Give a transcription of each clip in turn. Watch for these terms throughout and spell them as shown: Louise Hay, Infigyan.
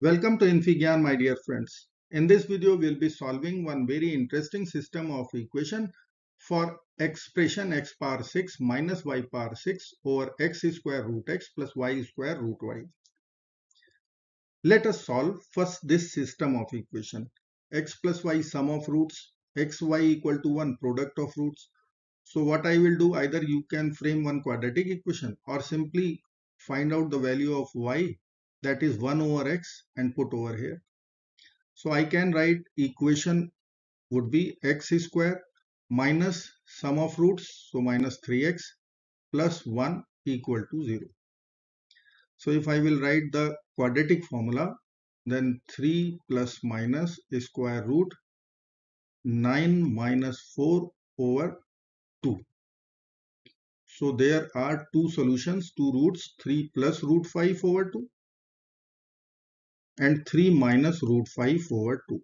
Welcome to Infigyan, my dear friends. In this video, we will be solving one very interesting system of equation for expression x power 6 minus y power 6 over x square root x plus y square root y. Let us solve first this system of equation. X plus y sum of roots, x y equal to 1 product of roots. So what I will do, either you can frame one quadratic equation or simply find out the value of y, that is 1 over x, and put over here. So I can write equation would be x square minus sum of roots, so minus 3x plus 1 equal to 0. So if I will write the quadratic formula, then 3 plus minus square root 9 minus 4 over 2. So there are two solutions, two roots, 3 plus root 5 over 2. And 3 minus root 5 over 2.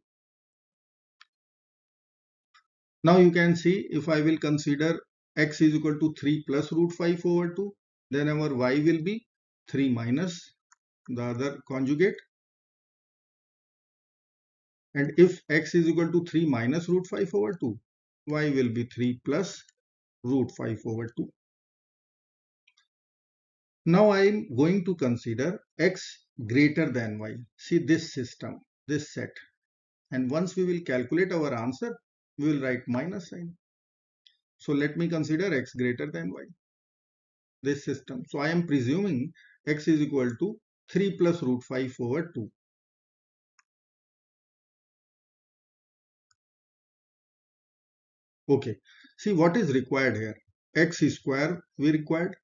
Now you can see, if I will consider x is equal to 3 plus root 5 over 2, then our y will be 3 minus the other conjugate. And if x is equal to 3 minus root 5 over 2, y will be 3 plus root 5 over 2. Now I am going to consider x greater than y. See this system, this set. And once we will calculate our answer, we will write minus sign. So let me consider x greater than y, this system. So I am presuming x is equal to 3 plus root 5 over 2. Okay, see what is required here. X square we required,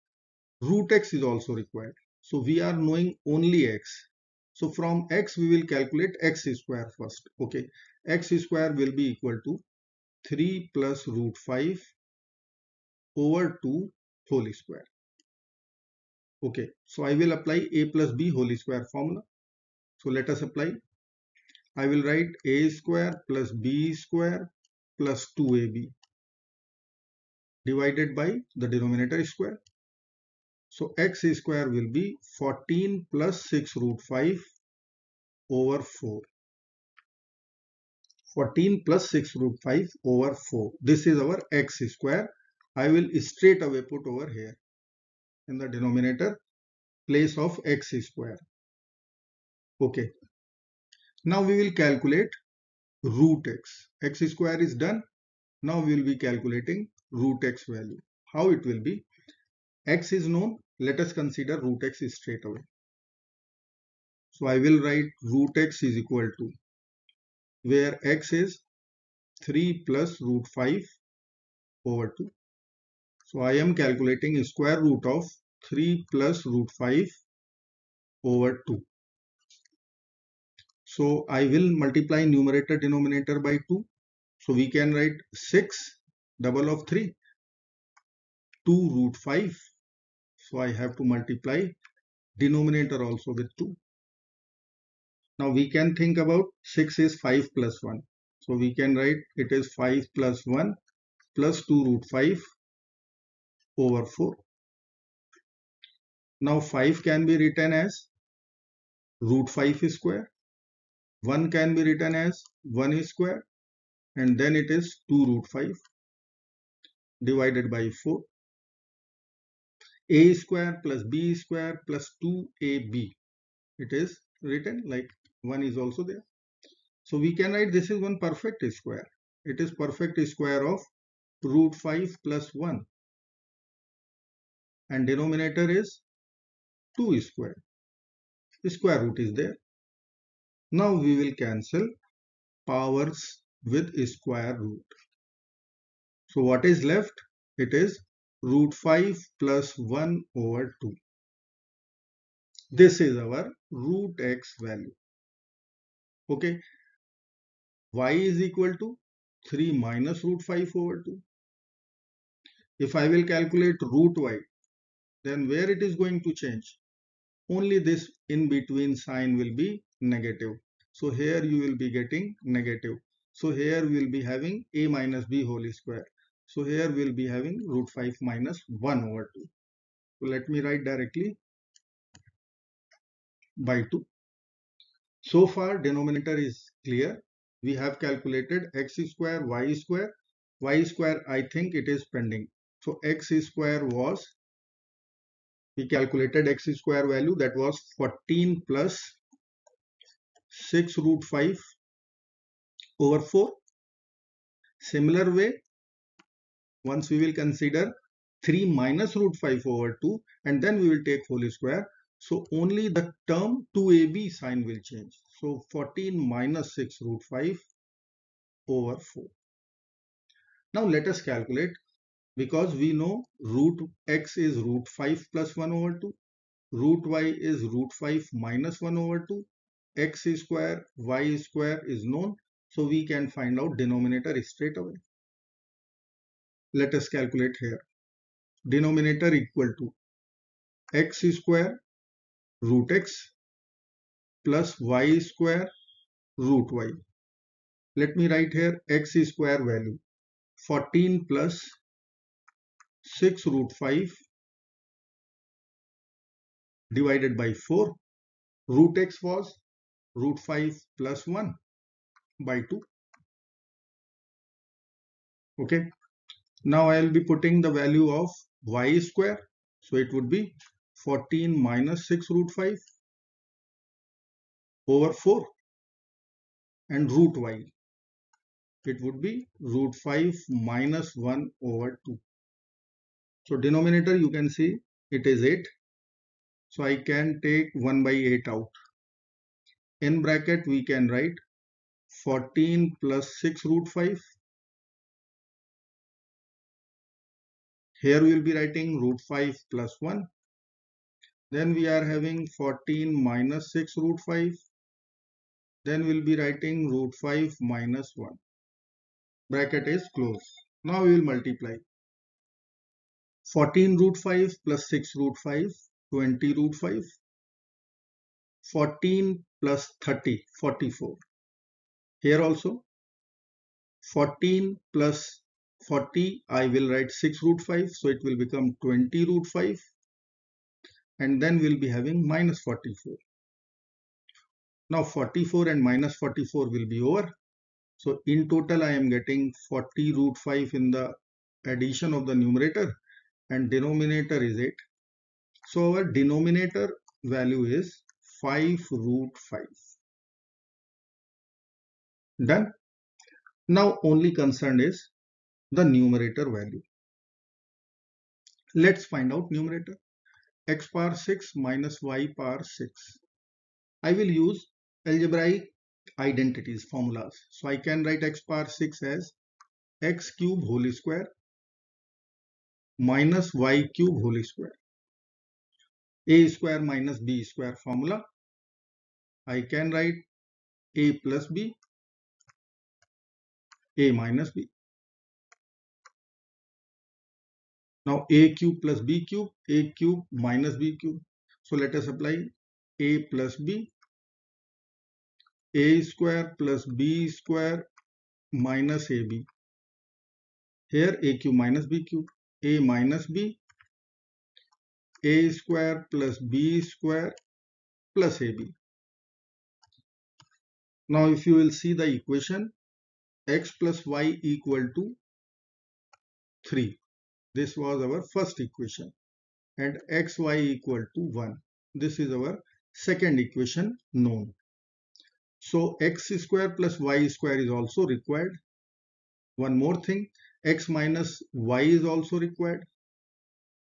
root x is also required. So we are knowing only x. So from x we will calculate x square first. Okay, x square will be equal to 3 plus root 5 over 2 whole square. Okay, so I will apply a plus b whole square formula. So let us apply. I will write a square plus b square plus 2ab divided by the denominator square. So x square will be 14 plus 6 root 5 over 4. 14 plus 6 root 5 over 4. This is our x square. I will straight away put over here in the denominator place of x square. Okay. Now we will calculate root x. X square is done. Now we will be calculating root x value. How it will be? X is known, let us consider root x straight away. So I will write root x is equal to, where x is 3 plus root 5 over 2. So I am calculating square root of 3 plus root 5 over 2. So I will multiply numerator denominator by 2. So we can write 6 double of 3. 2 root 5, so I have to multiply denominator also with 2. Now we can think about 6 is 5 plus 1, so we can write it is 5 plus 1 plus 2 root 5 over 4. Now 5 can be written as root 5 square, 1 can be written as 1 square, and then it is 2 root 5 divided by 4. A square plus b square plus 2ab. It is written like 1 is also there. So we can write this is one perfect square. It is perfect square of root 5 plus 1. And denominator is 2 square. The square root is there. Now we will cancel powers with square root. So what is left? It is root 5 plus 1 over 2. This is our root x value. Okay. Y is equal to 3 minus root 5 over 2. If I will calculate root y, then where it is going to change? Only this in between sign will be negative. So here you will be getting negative. So here we will be having a minus b whole square. So here we will be having root 5 minus 1 over 2. So let me write directly by 2. So far denominator is clear. We have calculated x square, y square. Y square, I think it is pending. So x square was, we calculated x square value, that was 14 plus 6 root 5 over 4. Similar way, once we will consider 3 minus root 5 over 2 and then we will take whole square. So only the term 2ab sign will change. So 14 minus 6 root 5 over 4. Now let us calculate, because we know root x is root 5 plus 1 over 2. Root y is root 5 minus 1 over 2. X square, y square is known. So we can find out denominator straight away. Let us calculate here. Denominator equal to x square root x plus y square root y. Let me write here x square value. 14 plus 6 root 5 divided by 4. Root x was root 5 plus 1 by 2. Okay. Now I will be putting the value of y square. So it would be 14 minus 6 root 5 over 4, and root y. It would be root 5 minus 1 over 2. So denominator you can see it is 8. So I can take 1 by 8 out. In bracket we can write 14 plus 6 root 5. Here we will be writing root 5 plus 1. Then we are having 14 minus 6 root 5. Then we will be writing root 5 minus 1. Bracket is closed. Now we will multiply. 14 root 5 plus 6 root 5, 20 root 5. 14 plus 30, 44. Here also 14 plus 40, I will write 6 root 5, so it will become 20 root 5, and then we will be having minus 44. Now 44 and minus 44 will be over. So in total I am getting 40 root 5 in the addition of the numerator, and denominator is 8. So our denominator value is 5 root 5. Done. Now only concern is the numerator value. Let's find out numerator. X power 6 minus y power 6. I will use algebraic identities, formulas. So I can write x power 6 as x cube whole square minus y cube whole square. A square minus b square formula. I can write a plus b, a minus b. Now a cube plus b cube, a cube minus b cube. So let us apply a plus b, a square plus b square minus ab. Here a cube minus b cube, a minus b, a square plus b square plus ab. Now if you will see the equation, x plus y equal to 3. This was our first equation, and xy equal to 1. This is our second equation known. So x square plus y square is also required. One more thing, x minus y is also required.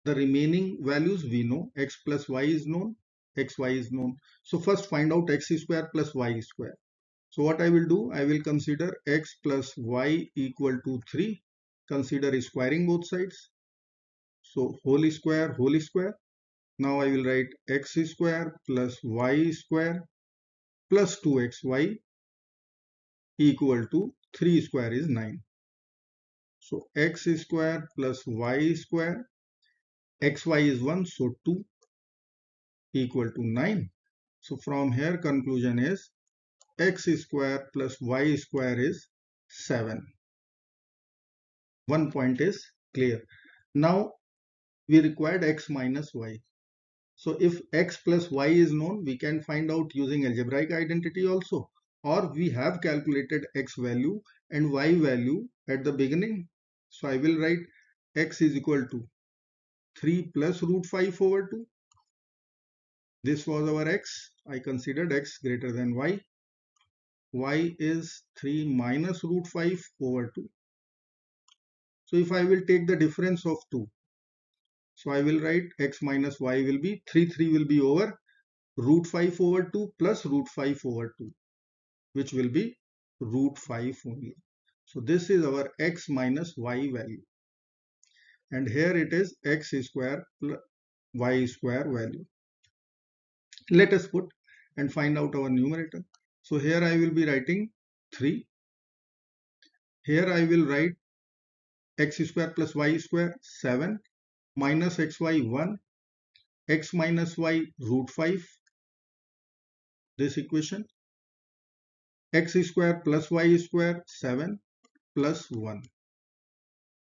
The remaining values we know, x plus y is known, xy is known. So first find out x square plus y square. So what I will do, I will consider x plus y equal to 3. Consider squaring both sides. So whole square, whole square. Now I will write x square plus y square plus 2xy equal to 3 square is 9. So x square plus y square, xy is 1, so 2 equal to 9. So from here conclusion is x square plus y square is 7. One point is clear. Now we required x minus y. So if x plus y is known, we can find out using algebraic identity also, or we have calculated x value and y value at the beginning. So I will write x is equal to 3 plus root 5 over 2. This was our x. I considered x greater than y. Y is 3 minus root 5 over 2. So if I will take the difference of 2, so I will write x minus y will be 3 will be over root 5 over 2 plus root 5 over 2, which will be root 5 only. So this is our x minus y value. And here it is x square plus y square value. Let us put and find out our numerator. So here I will be writing 3. Here I will write x square plus y square 7 minus xy 1, x minus y root 5, this equation, x square plus y square 7 plus 1.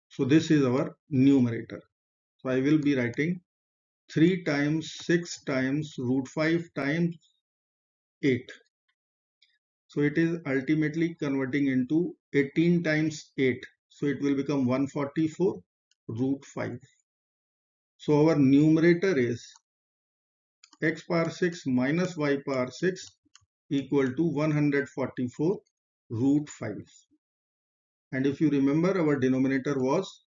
So this is our numerator. So I will be writing 3 times 6 times root 5 times 8. So it is ultimately converting into 18 times 8. So it will become 144 root 5. So our numerator is x power 6 minus y power 6 equal to 144 root 5. And if you remember, our denominator was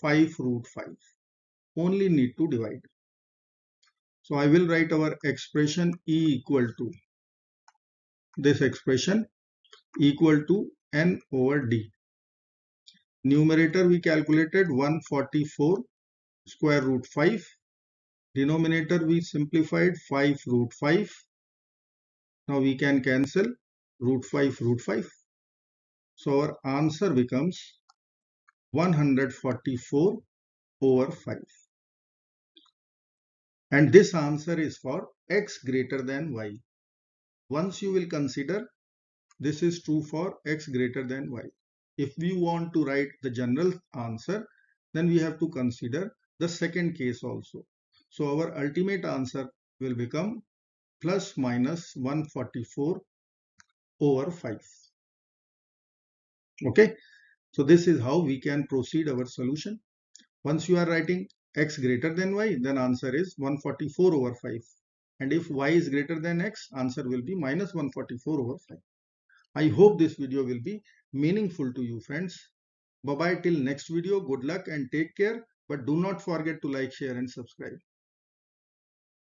5 root 5. Only need to divide. So I will write our expression E equal to this expression equal to n over d. Numerator we calculated 144 square root 5. Denominator we simplified 5 root 5. Now we can cancel root 5 root 5. So our answer becomes 144 over 5. And this answer is for x greater than y. Once you will consider, this is true for x greater than y. If we want to write the general answer, then we have to consider the second case also. So our ultimate answer will become plus minus 144 over 5. Okay, so this is how we can proceed our solution. Once you are writing x greater than y, then answer is 144 over 5. And if y is greater than x, answer will be minus 144 over 5. I hope this video will be meaningful to you, friends. Bye-bye till next video. Good luck and take care. But do not forget to like, share and subscribe.